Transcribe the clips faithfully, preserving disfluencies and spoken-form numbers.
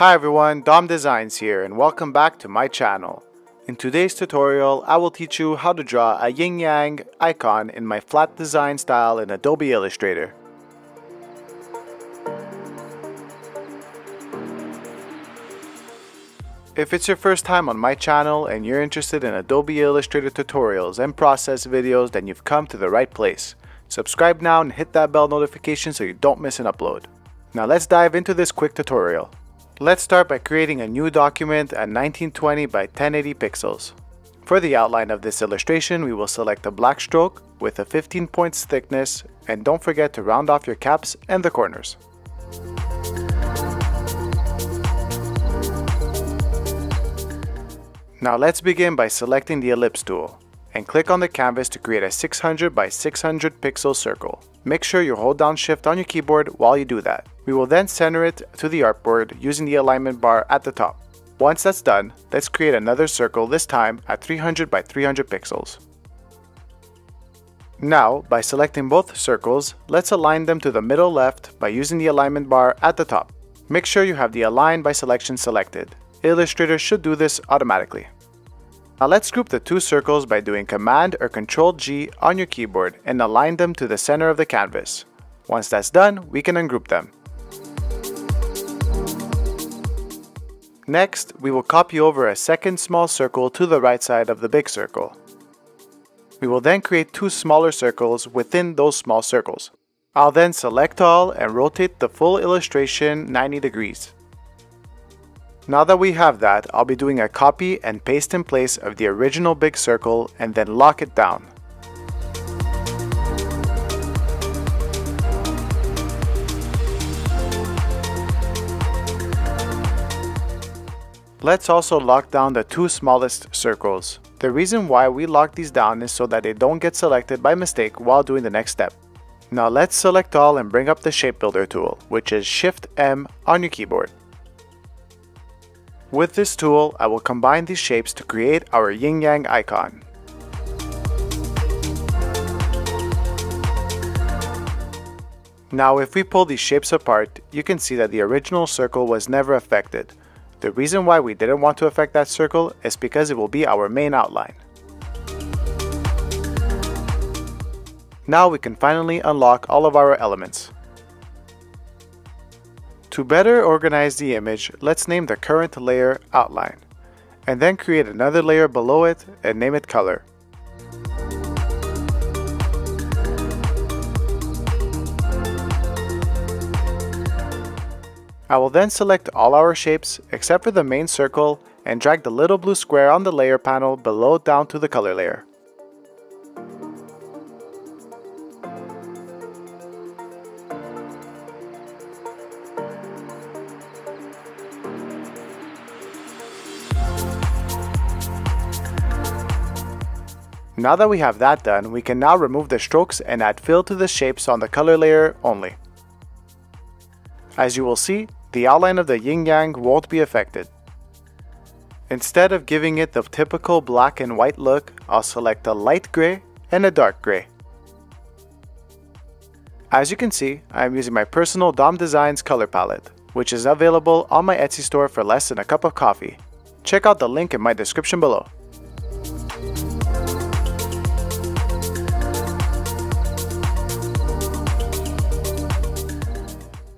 Hi everyone, Dom Designs here and welcome back to my channel. In today's tutorial, I will teach you how to draw a yin yang icon in my flat design style in Adobe Illustrator. If it's your first time on my channel and you're interested in Adobe Illustrator tutorials and process videos, then you've come to the right place. Subscribe now and hit that bell notification so you don't miss an upload. Now let's dive into this quick tutorial. Let's start by creating a new document at nineteen twenty by ten eighty pixels. For the outline of this illustration, we will select a black stroke with a fifteen points thickness, and don't forget to round off your caps and the corners. Now let's begin by selecting the ellipse tool and click on the canvas to create a six hundred by six hundred pixel circle. Make sure you hold down shift on your keyboard while you do that. We will then center it to the artboard using the alignment bar at the top. Once that's done, let's create another circle, this time at three hundred by three hundred pixels. Now, by selecting both circles, let's align them to the middle left by using the alignment bar at the top. Make sure you have the align by selection selected. Illustrator should do this automatically. Now let's group the two circles by doing Command or Control G on your keyboard and align them to the center of the canvas. Once that's done, we can ungroup them. Next, we will copy over a second small circle to the right side of the big circle. We will then create two smaller circles within those small circles. I'll then select all and rotate the full illustration ninety degrees. Now that we have that, I'll be doing a copy and paste in place of the original big circle and then lock it down. Let's also lock down the two smallest circles. The reason why we lock these down is so that they don't get selected by mistake while doing the next step. Now let's select all and bring up the Shape Builder tool, which is Shift M on your keyboard. With this tool, I will combine these shapes to create our yin yang icon. Now if we pull these shapes apart, you can see that the original circle was never affected. The reason why we didn't want to affect that circle is because it will be our main outline. Now we can finally unlock all of our elements. To better organize the image, let's name the current layer Outline, and then create another layer below it and name it Color. I will then select all our shapes except for the main circle and drag the little blue square on the layer panel below down to the color layer. Now that we have that done, we can now remove the strokes and add fill to the shapes on the color layer only. As you will see, the outline of the yin yang won't be affected. Instead of giving it the typical black and white look, I'll select a light gray and a dark gray. As you can see, I am using my personal Dom Designs color palette, which is available on my Etsy store for less than a cup of coffee. Check out the link in my description below.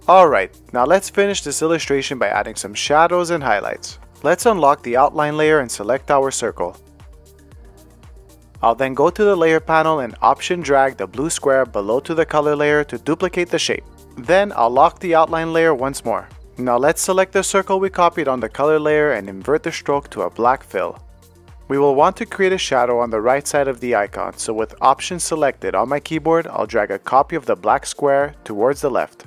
Alright, now let's finish this illustration by adding some shadows and highlights. Let's unlock the outline layer and select our circle. I'll then go to the layer panel and option drag the blue square below to the color layer to duplicate the shape. Then I'll lock the outline layer once more. Now let's select the circle we copied on the color layer and invert the stroke to a black fill. We will want to create a shadow on the right side of the icon, so with option selected on my keyboard, I'll drag a copy of the black square towards the left.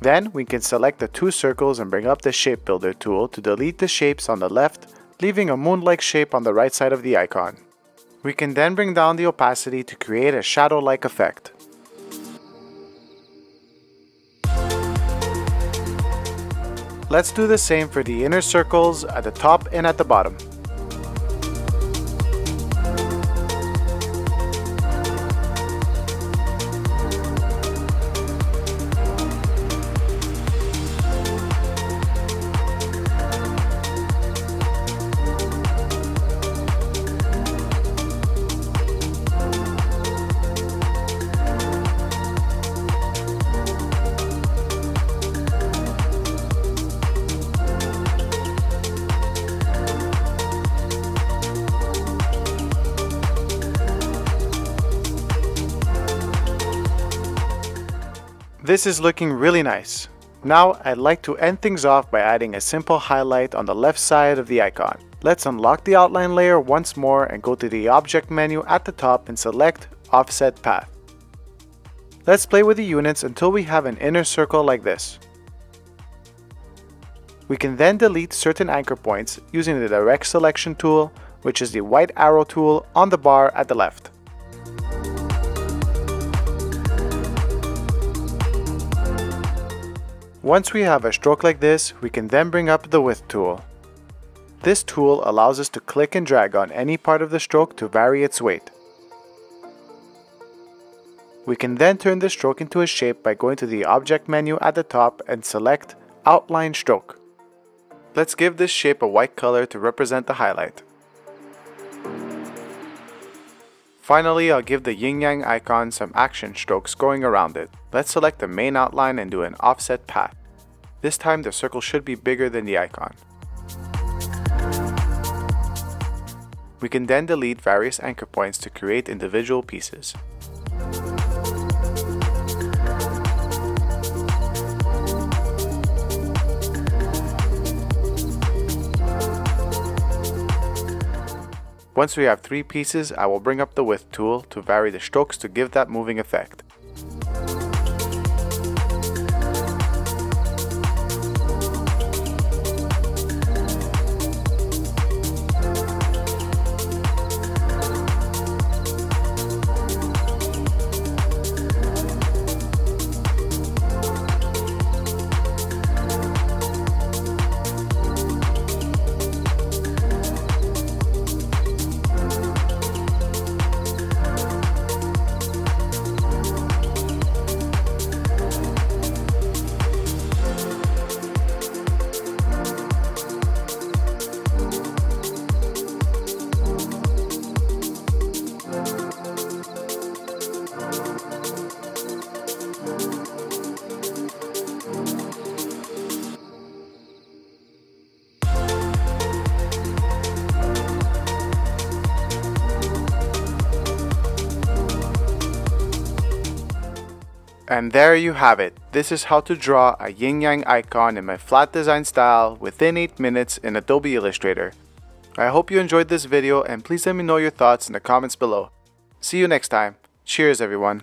Then we can select the two circles and bring up the Shape Builder tool to delete the shapes on the left, leaving a moon-like shape on the right side of the icon. We can then bring down the opacity to create a shadow-like effect. Let's do the same for the inner circles at the top and at the bottom. This is looking really nice. Now I'd like to end things off by adding a simple highlight on the left side of the icon. Let's unlock the outline layer once more and go to the object menu at the top and select offset path. Let's play with the units until we have an inner circle like this. We can then delete certain anchor points using the direct selection tool, which is the white arrow tool on the bar at the left. Once we have a stroke like this, we can then bring up the width tool. This tool allows us to click and drag on any part of the stroke to vary its weight. We can then turn the stroke into a shape by going to the object menu at the top and select Outline Stroke. Let's give this shape a white color to represent the highlight. Finally, I'll give the Yin Yang icon some action strokes going around it. Let's select the main outline and do an offset path. This time the circle should be bigger than the icon. We can then delete various anchor points to create individual pieces. Once we have three pieces, I will bring up the width tool to vary the strokes to give that moving effect. And there you have it. This is how to draw a Yin Yang icon in my flat design style within eight minutes in Adobe Illustrator. I hope you enjoyed this video and please let me know your thoughts in the comments below. See you next time. Cheers everyone.